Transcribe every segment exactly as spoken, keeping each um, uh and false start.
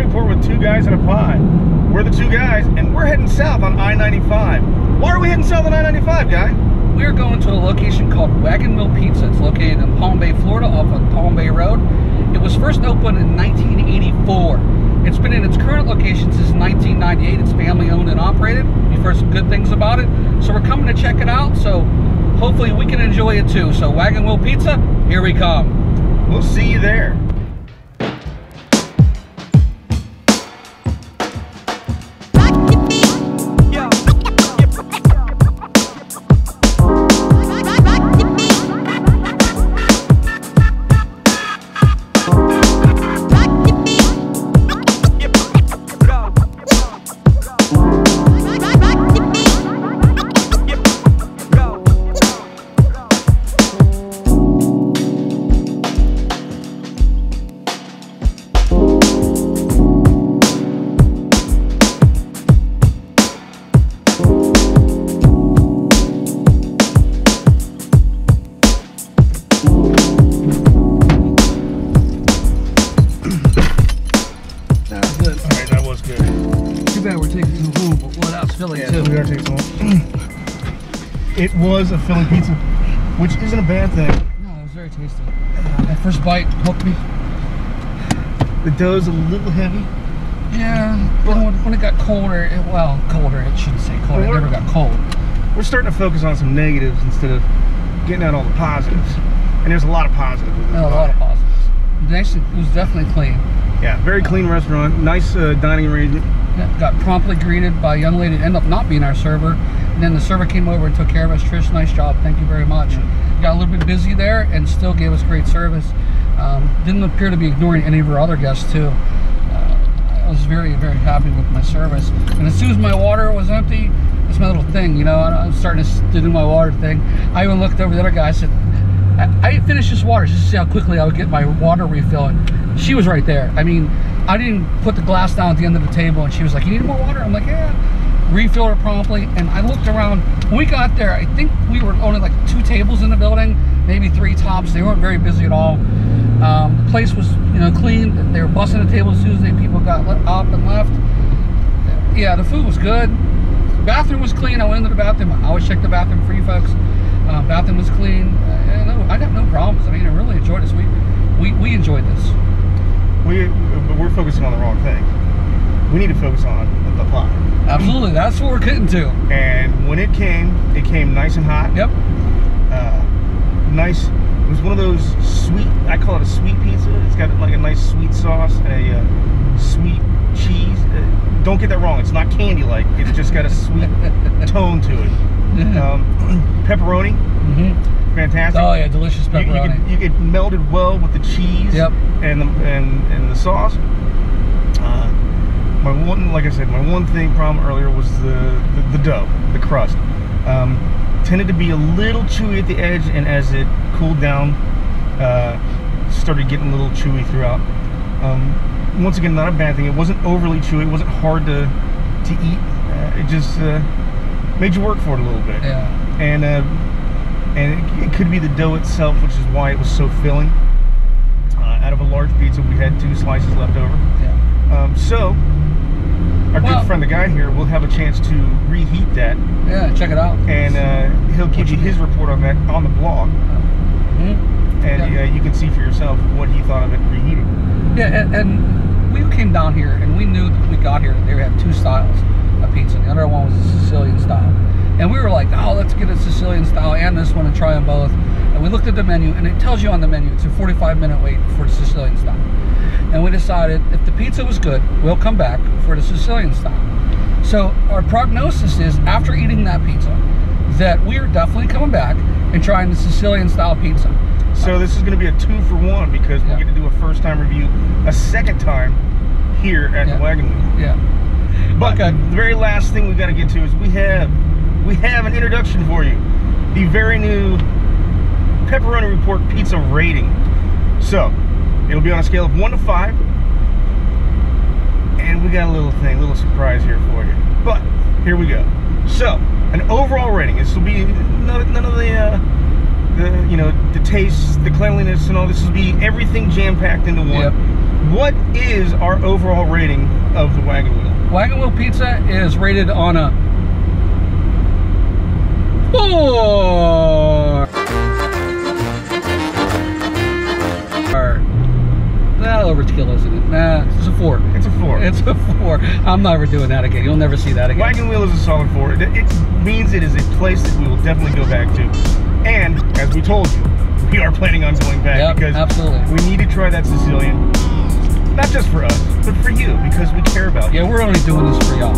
Pepperoni Report with two guys and a pie. We're the two guys, and we're heading south on I ninety-five. Why are we heading south on I ninety-five, guy? We're going to a location called Wagon Wheel Pizza. It's located in Palm Bay, Florida, off of Palm Bay Road. It was first opened in nineteen eighty-four. It's been in its current location since nineteen ninety-eight. It's family owned and operated. We've heard some good things about it, so we're coming to check it out. So hopefully we can enjoy it too. So Wagon Wheel Pizza, here we come. We'll see you there. It was a Philly pizza, which isn't a bad thing. No, it was very tasty. Uh, that first bite hooked me. The dough's a little heavy. Yeah, but when, when it got colder, it, well, colder, it shouldn't say colder, it never got cold. We're starting to focus on some negatives instead of getting out all the positives. And there's a lot of positives. With no, a lot of positives. Actually, it was definitely clean. Yeah, very clean restaurant, nice uh, dining arrangement. Yeah, got promptly greeted by a young lady that ended up not being our server. And then the server came over and took care of us. Trish, nice job. Thank you very much. Got a little bit busy there and still gave us great service. Um, didn't appear to be ignoring any of our other guests, too. Uh, I was very, very happy with my service. And as soon as my water was empty, it's my little thing, you know, I'm starting to do my water thing. I even looked over the other guy. I said, I, I finished this water just to see how quickly I would get my water refilled. She was right there. I mean, I didn't put the glass down at the end of the table, and she was like, you need more water? I'm like, yeah. Refilled it promptly, and I looked around. When we got there, I think we were only like two tables in the building, maybe three tops. They weren't very busy at all. Um, the place was, you know, clean. They were bussing the tables as soon as they, people got let up and left. Yeah, the food was good. The bathroom was clean. I went into the bathroom. I always check the bathroom for you folks. Uh, bathroom was clean. Uh, no, I got no problems. I mean, I really enjoyed this. We, we, we enjoyed this. We, but we're focusing on the wrong thing. We need to focus on the pie. Absolutely, that's what we're getting to. And when it came, it came nice and hot. Yep. Uh, nice. It was one of those sweet. I call it a sweet pizza. It's got like a nice sweet sauce, a uh, sweet cheese. Uh, don't get that wrong. It's not candy-like. It's just got a sweet tone to it. Um, pepperoni. Mm-hmm. Fantastic. Oh yeah, delicious pepperoni. You, you, get, you get melded well with the cheese. Yep. And the, and and the sauce. Uh, My one, like I said, my one thing problem earlier was the, the, the dough, the crust. Um, tended to be a little chewy at the edge, and as it cooled down, uh, started getting a little chewy throughout. Um, once again, not a bad thing. It wasn't overly chewy. It wasn't hard to, to eat. Uh, it just uh, made you work for it a little bit. Yeah. And, uh, and it, it could be the dough itself, which is why it was so filling. Uh, out of a large pizza, we had two slices left over. Yeah. Um, so... Our well, good friend, the guy here, will have a chance to reheat that. Yeah, check it out. And uh, he'll give you his report on that on the blog. Mm-hmm. And yeah. uh, you can see for yourself what he thought of it reheated. Yeah, and, and we came down here and we knew that we got here that they have two styles of pizza. The other one was a Sicilian style. And we were like, oh, let's get a Sicilian style and this one and try them both. And we looked at the menu, and it tells you on the menu it's a forty-five minute wait for the Sicilian style. And we decided if the pizza was good, we'll come back for the Sicilian style. So our prognosis is, after eating that pizza, that we are definitely coming back and trying the Sicilian style pizza. So uh, this is going to be a two for one because yeah. we're going to do a first time review, a second time here at yeah. the Wagon Wheel. Yeah. But okay. the very last thing we got to get to is we have we have an introduction for you, the very new Pepperoni Report pizza rating. So. It'll be on a scale of one to five. And we got a little thing, a little surprise here for you. But here we go. So, an overall rating. This will be none, none of the, uh, the, you know, the taste, the cleanliness and all. This will be everything jam-packed into one. Yep. What is our overall rating of the Wagon Wheel? Wagon Wheel Pizza is rated on a four. That'll overkill, isn't it? Nah, it's a four. It's a four. It's a four. I'm never doing that again. You'll never see that again. Wagon Wheel is a solid four. It, it means it is a place that we will definitely go back to. And as we told you, we are planning on going back, yep, because absolutely. We need to try that Sicilian. Not just for us, but for you, because we care about you. Yeah, we're only doing this for y'all.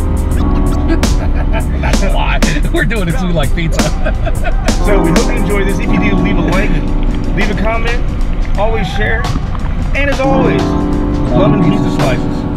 That's a lie. We're doing it because we like pizza. So we hope you enjoy this. If you do, leave a like, leave a comment, always share. And as always, love and pizza slices.